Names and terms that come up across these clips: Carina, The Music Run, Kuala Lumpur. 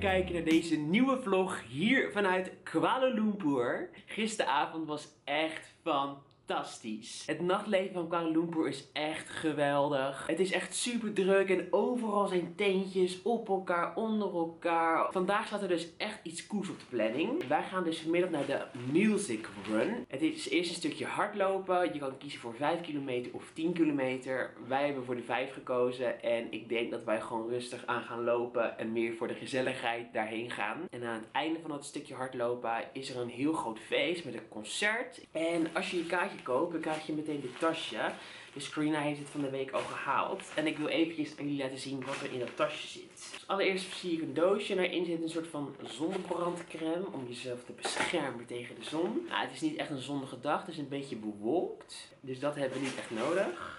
Kijken naar deze nieuwe vlog hier vanuit Kuala Lumpur. Gisteravond was echt fantastisch. Het nachtleven van Kuala Lumpur is echt geweldig. Het is echt super druk en overal zijn tentjes op elkaar, onder elkaar. Vandaag staat er dus echt iets cools op de planning. Wij gaan dus vanmiddag naar de Music Run. Het is eerst een stukje hardlopen. Je kan kiezen voor 5 kilometer of 10 kilometer. Wij hebben voor de 5 gekozen en ik denk dat wij gewoon rustig aan gaan lopen en meer voor de gezelligheid daarheen gaan. En aan het einde van dat stukje hardlopen is er een heel groot feest met een concert. En als je je kaartje koop, dan krijg je meteen dit tasje. Dus Carina heeft het van de week al gehaald. En ik wil eventjes aan jullie laten zien wat er in dat tasje zit. Dus allereerst zie ik een doosje. Daarin zit een soort van zonnebrandcreme om jezelf te beschermen tegen de zon. Nou, het is niet echt een zonnige dag. Het is een beetje bewolkt. Dus dat hebben we niet echt nodig.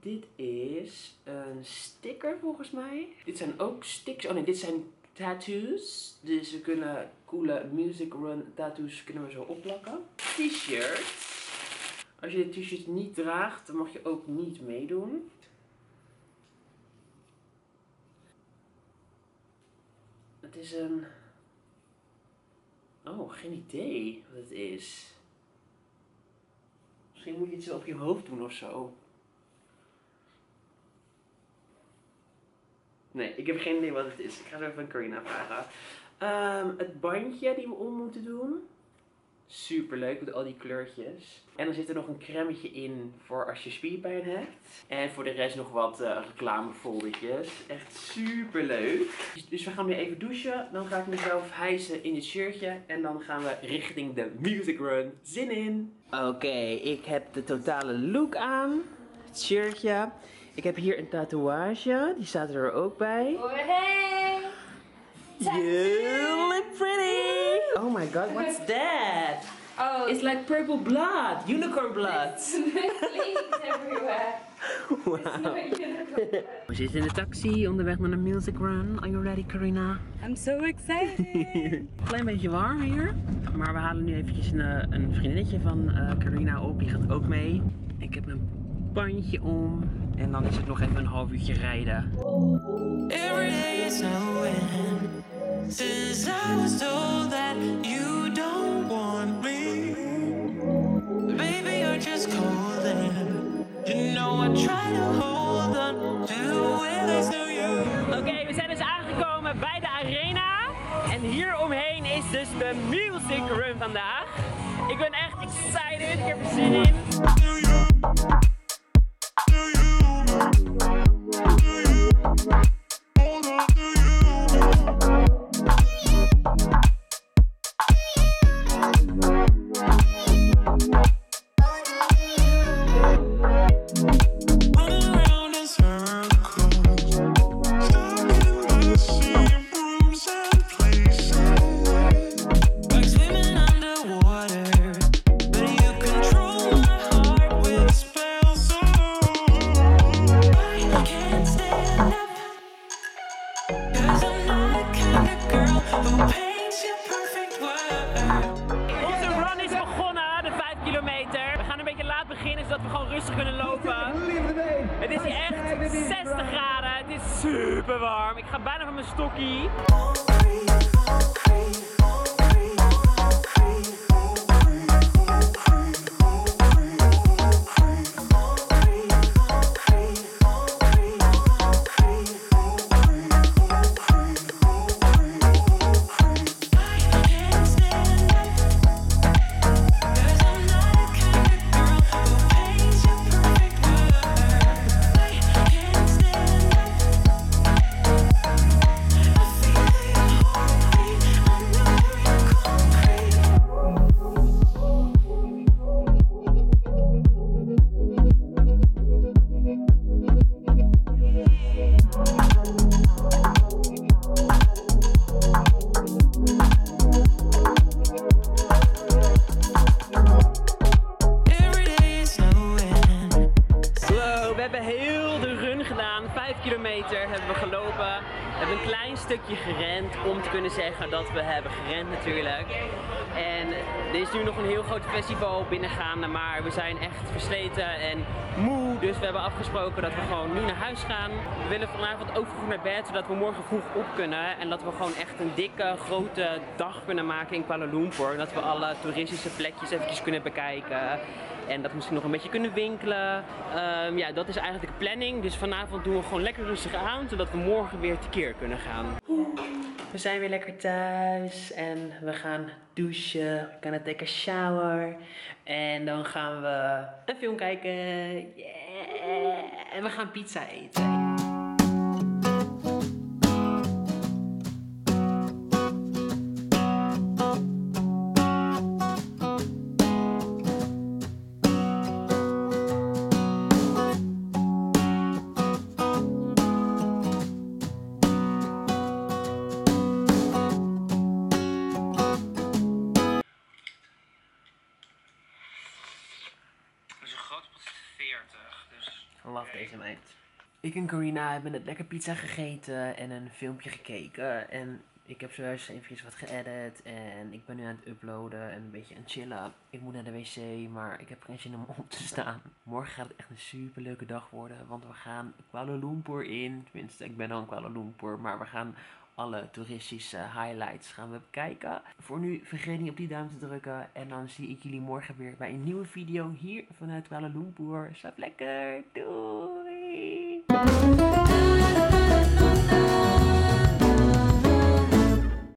Dit is een sticker volgens mij. Dit zijn ook stickers. Oh nee, dit zijn tattoos. Dus we kunnen coole Music Run tattoos kunnen we zo opplakken. T-shirt. Als je dit t-shirt niet draagt, dan mag je ook niet meedoen. Het is een... Oh, geen idee wat het is. Misschien moet je het zo op je hoofd doen of zo. Nee, ik heb geen idee wat het is. Ik ga zo even aan Carina vragen. Het bandje die we om moeten doen. Super leuk met al die kleurtjes. En dan zit er nog een cremmetje in voor als je spierpijn hebt. En voor de rest nog wat reclamefoldertjes. Echt super leuk. Dus we gaan nu even douchen. Dan ga ik mezelf hijsen in dit shirtje. En dan gaan we richting de Music Run. Zin in! Oké, ik heb de totale look aan. Het shirtje. Ik heb hier een tatoeage. Die staat er ook bij. Oh, hey! You look pretty! Oh my god, what's that? Oh, it's like purple blood, unicorn blood. It's everywhere. Wow. It's not unicorn blood. We zitten in de taxi onderweg naar de Music Run. Are you ready, Carina? I'm so excited. Klein beetje warm hier, maar we halen nu eventjes een vriendinnetje van Carina op. Die gaat ook mee. Ik heb een bandje om en dan is het nog even een half uurtje rijden. Every day is no end. Since I was told that you don't want me, baby, you're just cold and you know I try to hold on to it, I still you. Oké, we zijn dus aangekomen bij de arena en hier omheen is dus de Music Run vandaag. Ik ben echt excited, ik heb er zin in. Het is hier echt 60 graden, het is super warm. Ik ga bijna van mijn stokkie. hebben een klein stukje gerend om te kunnen zeggen dat we hebben gerend natuurlijk. En er is nu nog een heel groot festival binnengaande, maar we zijn echt versleten en moe. Dus we hebben afgesproken dat we gewoon nu naar huis gaan. We willen vanavond ook vroeg naar bed, zodat we morgen vroeg op kunnen. En dat we gewoon echt een dikke, grote dag kunnen maken in Kuala Lumpur. Dat we alle toeristische plekjes eventjes kunnen bekijken. En dat we misschien nog een beetje kunnen winkelen. Ja, dat is eigenlijk de planning. Dus vanavond doen we gewoon lekker rustig aan, zodat we morgen weer tekeer kunnen gaan. We zijn weer lekker thuis en we gaan douchen. We gaan het lekker shower. En dan gaan we een film kijken. Yeah. En we gaan pizza eten. Love deze meid. Ik en Carina hebben net lekker pizza gegeten en een filmpje gekeken. En ik heb zojuist eventjes wat geëdit en ik ben nu aan het uploaden en een beetje aan het chillen. Ik moet naar de wc, maar ik heb geen zin om op te staan. Morgen gaat het echt een super leuke dag worden, want we gaan Kuala Lumpur in. Tenminste, ik ben al in Kuala Lumpur, maar we gaan alle toeristische highlights gaan we bekijken. Voor nu vergeet niet op die duim te drukken. En dan zie ik jullie morgen weer bij een nieuwe video hier vanuit Kuala Lumpur. Slaap lekker. Doei!